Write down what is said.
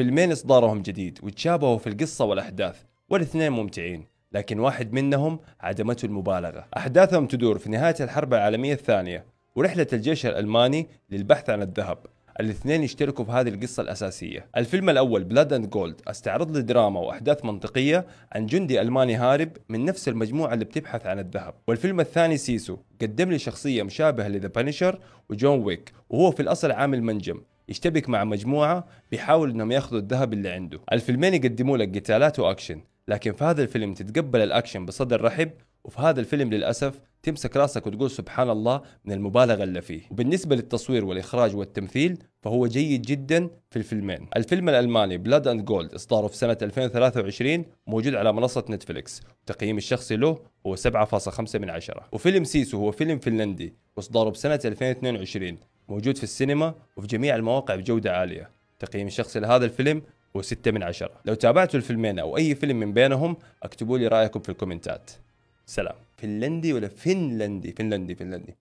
فيلمين إصدارهم جديد وتشابهوا في القصة والأحداث، والاثنين ممتعين، لكن واحد منهم عدمته المبالغة. أحداثهم تدور في نهاية الحرب العالمية الثانية ورحلة الجيش الألماني للبحث عن الذهب. الاثنين يشتركوا في هذه القصة الأساسية. الفيلم الأول Blood and Gold استعرض لدراما وأحداث منطقية عن جندي ألماني هارب من نفس المجموعة اللي بتبحث عن الذهب. والفيلم الثاني سيسو قدم لي شخصية مشابهة لذا بانيشر وجون ويك، وهو في الأصل عامل منجم يشتبك مع مجموعة بيحاول انهم ياخذوا الذهب اللي عنده. الفيلمين يقدموا لك قتالات وأكشن، لكن في هذا الفيلم تتقبل الأكشن بصدر رحب، وفي هذا الفيلم للأسف تمسك راسك وتقول سبحان الله من المبالغة اللي فيه. وبالنسبة للتصوير والإخراج والتمثيل فهو جيد جدا في الفيلمين. الفيلم الألماني Blood and Gold إصداره في سنة 2023 موجود على منصة نتفليكس، وتقييم الشخصي له هو 7.5 من 10. وفيلم سيسو هو فيلم فنلندي وإصداره بسنة 2022 موجود في السينما وفي جميع المواقع بجودة عالية، تقييم الشخصي لهذا الفيلم هو 6 من 10. لو تابعتوا الفيلمين أو أي فيلم من بينهم اكتبوا لي رأيكم في الكومنتات. سلام. فنلندي ولا فنلندي؟ فنلندي.